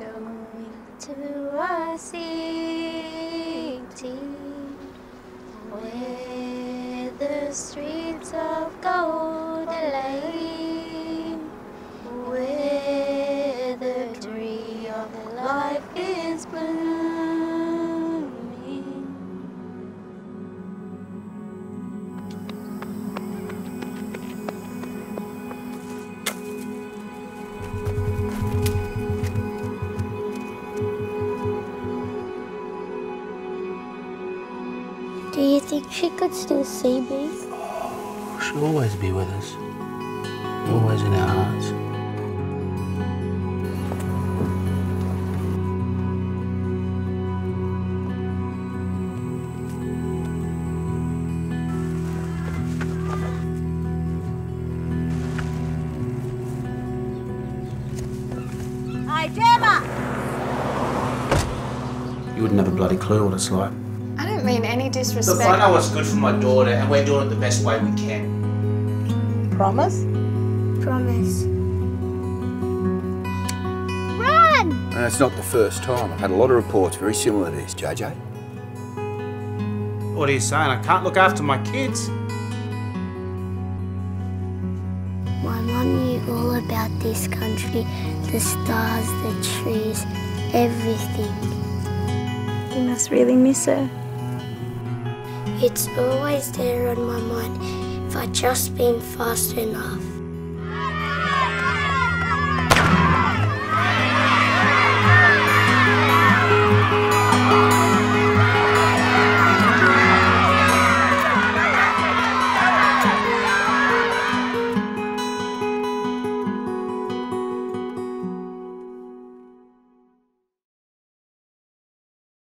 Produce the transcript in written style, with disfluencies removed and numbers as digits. going to a city with the streets of gold alive, where the tree of life is blooming. Do you think she could still see me? She'll always be with us, always in our hearts. You wouldn't have a bloody clue what it's like. I don't mean any disrespect. Look, I know what's good for my daughter and we're doing it the best way we can. Promise? Promise. Run! And it's not the first time. I've had a lot of reports very similar to this, JJ. What are you saying? I can't look after my kids? My mum knew all about this country, the stars, the trees, everything. You must really miss her. It's always there on my mind if I'd just been fast enough.